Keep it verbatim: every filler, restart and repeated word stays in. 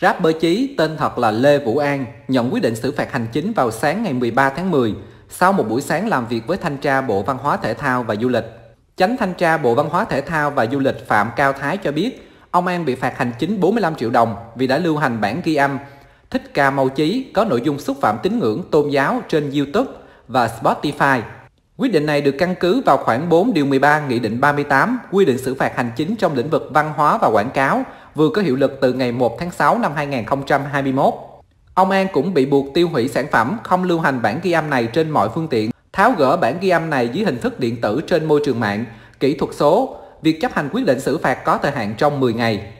Rapper Chí tên thật là Lê Vũ An nhận quyết định xử phạt hành chính vào sáng ngày mười ba tháng mười sau một buổi sáng làm việc với Thanh tra Bộ Văn hóa Thể thao và Du lịch. Chánh Thanh tra Bộ Văn hóa Thể thao và Du lịch Phạm Cao Thái cho biết, ông An bị phạt hành chính bốn mươi lăm triệu đồng vì đã lưu hành bản ghi âm Thích Ca Mâu Chí có nội dung xúc phạm tín ngưỡng tôn giáo trên YouTube và Spotify. Quyết định này được căn cứ vào khoản bốn điều mười ba Nghị định ba mươi tám quy định xử phạt hành chính trong lĩnh vực văn hóa và quảng cáo vừa có hiệu lực từ ngày một tháng sáu năm hai nghìn không trăm hai mươi mốt. Ông An cũng bị buộc tiêu hủy sản phẩm không lưu hành bản ghi âm này trên mọi phương tiện, tháo gỡ bản ghi âm này dưới hình thức điện tử trên môi trường mạng, kỹ thuật số. Việc chấp hành quyết định xử phạt có thời hạn trong mười ngày.